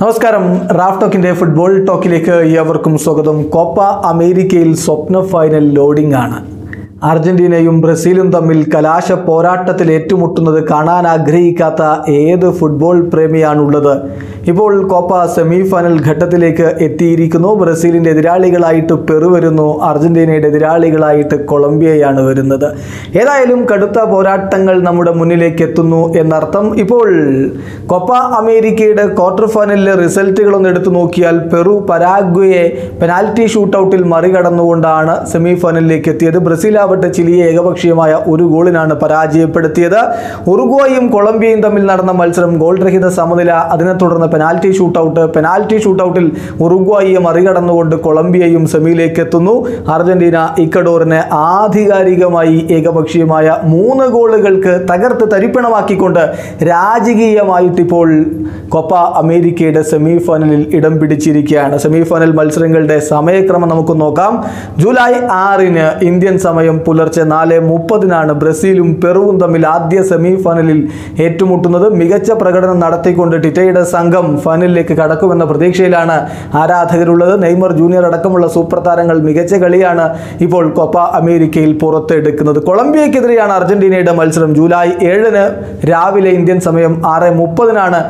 നമസ്കാരം, Raf ടോക്കിൻ്റെ football ടോക്കിലേക്ക് ഏവർക്കും സ്വാഗതം. കോപ്പ അമേരിക്കയിൽ സ്വപ്ന ഫൈനൽ ലോഡിംഗ് ആണ്. അർജന്റീനയും ബ്രസീലും തമ്മിൽ കലാശ പോരാട്ടത്തിൽ ഏറ്റുമുട്ടുന്നത് കാണാൻ ആഗ്രഹിക്കാത്ത ഏത് ഫുട്ബോൾ പ്രേമിയാണുള്ളത്? ഇപ്പോൾ കോപ്പ സെമി ഫൈനൽ ഘട്ടത്തിലേക്ക് എത്തിയിരിക്കുന്നു. ബ്രസീലിൻ്റെ എതിരാളികളായിട്ട് പെറു വരുന്നു, അർജന്റീനയുടെ എതിരാളികളായിട്ട് കൊളംബിയയാണ് വരുന്നത്. ഏതായാലും കടുത്ത പോരാട്ടങ്ങൾ നമ്മുടെ മുന്നിലേക്ക് എത്തുന്നു എന്നർത്ഥം. ഇപ്പോൾ കോപ്പ അമേരിക്കയുടെ ക്വാർട്ടർ ഫൈനലിലെ റിസൾട്ടുകളൊന്ന് എടുത്തു നോക്കിയാൽ പെറു പരാഗ്വയെ പെനാൽറ്റി ഷൂട്ടൗട്ടിൽ മറികടന്നുകൊണ്ടാണ് സെമി ഫൈനലിലേക്ക് എത്തിയത്. ബ്രസീൽ ആവട്ടെ ചിലിയെ ഏകപക്ഷീയമായ ഒരു ഗോളിനാണ് പരാജയപ്പെടുത്തിയത്. ഉറുഗ്വായും കൊളംബിയയും തമ്മിൽ നടന്ന മത്സരം ഗോൾ രഹിത സമനില, അതിനെ തുടർന്ന് പെനാൽറ്റി ഷൂട്ടൗട്ടിൽ ഉറുഗ്വായിയെ മറികടന്നുകൊണ്ട് കൊളംബിയയും സെമിയിലേക്ക് എത്തുന്നു. അർജന്റീന ഇക്കഡോറിനെ ആധികാരികമായി ഏകപക്ഷീയമായ 3 ഗോളുകൾക്ക് തകർത്ത് തരിപ്പണമാക്കിക്കൊണ്ട് രാജകീയമായിട്ടിപ്പോൾ കോപ്പ അമേരിക്കയുടെ സെമി ഫൈനലിൽ ഇടം പിടിച്ചിരിക്കുകയാണ്. സെമി ഫൈനൽ മത്സരങ്ങളുടെ സമയക്രമം നമുക്ക് നോക്കാം. ജൂലൈ 6-ന് ഇന്ത്യൻ സമയം പുലർച്ചെ 4:30-നാണ് ബ്രസീലും പെറുവും തമ്മിൽ ആദ്യ സെമി ഫൈനലിൽ ഏറ്റുമുട്ടുന്നത്. മികച്ച പ്രകടനം നടത്തിക്കൊണ്ട് ടിറ്റയുടെ സംഘം ഫൈനലിലേക്ക് കടക്കുമെന്ന പ്രതീക്ഷയിലാണ് ആരാധകരുള്ളത്. നെയ്മർ ജൂനിയർ അടക്കമുള്ള സൂപ്പർ താരങ്ങൾ മികച്ച കളിയാണ് ഇപ്പോൾ കോപ്പ അമേരിക്കയിൽ പുറത്തെടുക്കുന്നത്. കൊളംബിയക്കെതിരെയാണ് അർജന്റീനയുടെ മത്സരം. ജൂലൈ 7-ന് രാവിലെ ഇന്ത്യൻ സമയം 6:30-നാണ്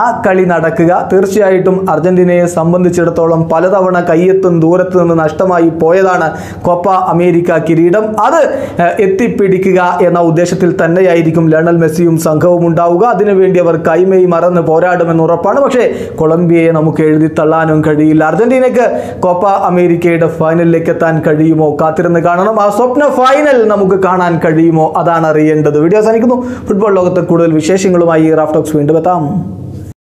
ആ കളി നടക്കുക. തീർച്ചയായിട്ടും അർജന്റീനയെ സംബന്ധിച്ചിടത്തോളം പലതവണ കയ്യെത്തും ദൂരത്ത് നിന്ന് നഷ്ടമായി പോയതാണ് കോപ്പ അമേരിക്ക കിരീടം. അത് എത്തിപ്പിടിക്കുക എന്ന ഉദ്ദേശത്തിൽ തന്നെയായിരിക്കും ലയണൽ മെസ്സിയും സംഘവും ഉണ്ടാവുക. അതിനുവേണ്ടി അവർ കൈമയി മറന്ന് പോരാടുമെന്ന് ഉറപ്പാണ്. പക്ഷേ കൊളംബിയയെ നമുക്ക് എഴുതി തള്ളാനും കഴിയില്ല. അർജന്റീനയ്ക്ക് കോപ്പ അമേരിക്കയുടെ ഫൈനലിലേക്ക് എത്താൻ കഴിയുമോ? കാത്തിരുന്ന് കാണണം. ആ സ്വപ്ന ഫൈനൽ നമുക്ക് കാണാൻ കഴിയുമോ? അതാണ് അറിയേണ്ടത്. വീഡിയോ അവസാനിക്കുന്നു. ഫുട്ബോൾ ലോകത്തെ കൂടുതൽ വിശേഷങ്ങളുമായി റാഫ് ടോക്സ് വീണ്ടും എത്താം.